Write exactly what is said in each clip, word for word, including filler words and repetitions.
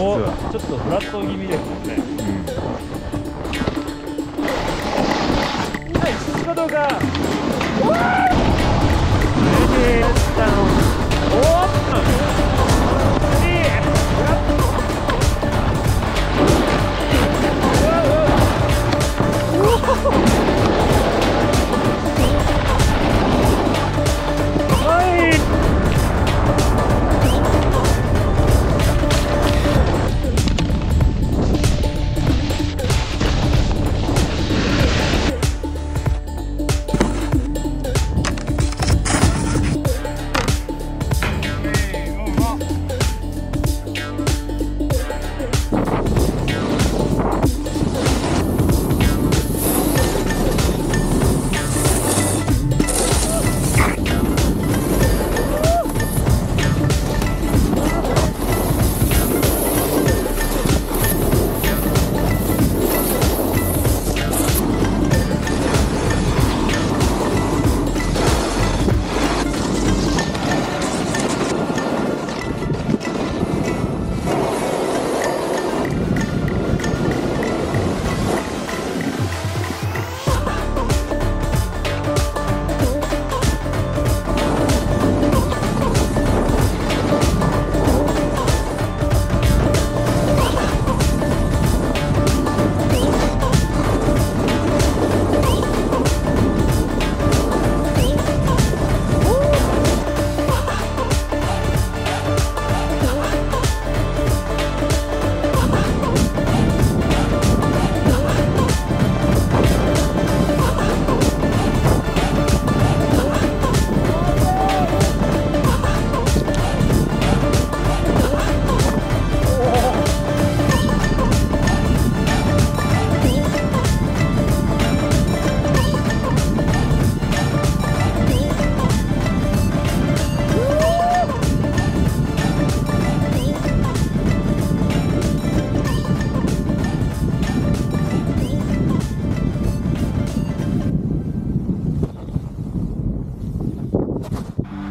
もうちょっとフラット気味ですもんね。みんな一致かどうか。おーっ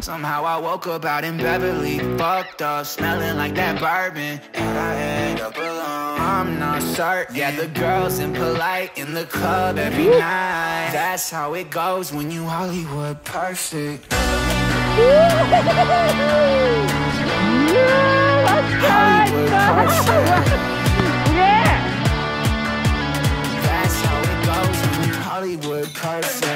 Somehow I woke up out in Beverly, fucked up, smelling like that bourbon, and I end up alone. I'm not certain. Yeah, the girls impolite in the club every night. That's how it goes when you Hollywood perfect. Hollywood perfect. Yeah. That's how it goes when you Hollywood perfect.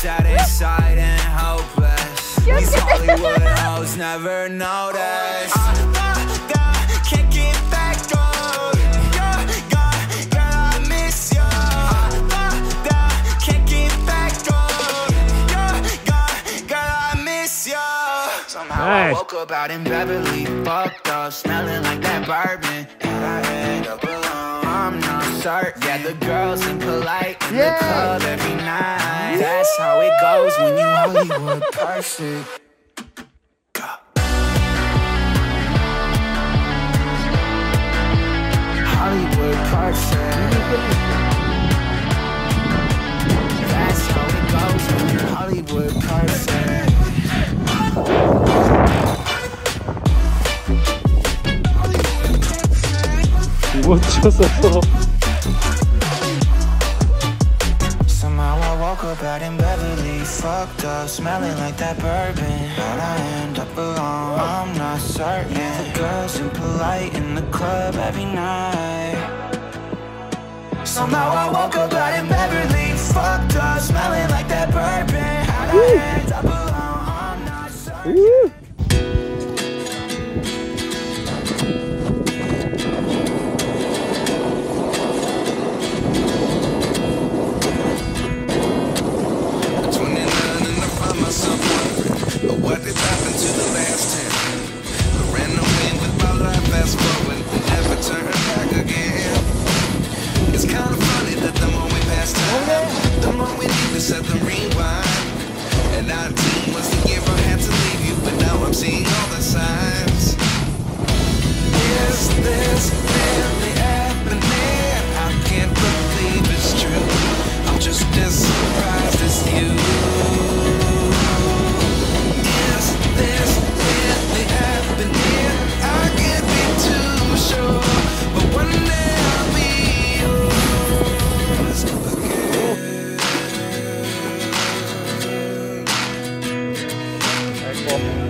Satisfied and hopeless. These Hollywood hoes never notice. I, I, I can't get back up. Girl, girl, girl, I miss you. I, I, I can't get back up. Girl, girl, girl, I miss you. Somehow I woke up out in Beverly, fucked up, smelling like that bourbon, and I end up alone. I'm not certain. Yeah, the girls impolite in the club every night. That's how it goes when you Hollywood perfect. Hollywood perfect. That's how it goes when you Hollywood perfect. What's your song?Out in Beverly, fucked up, smelling like that bourbon, but I end up alone. I'm not certain. The girls impolite in the club every night. Somehow I woke up out in Beverly, fucked up, smelling like that bourbon, but I end up alone. I'm not certain. At the rewind, and our team was the giver, had to leave you with こう。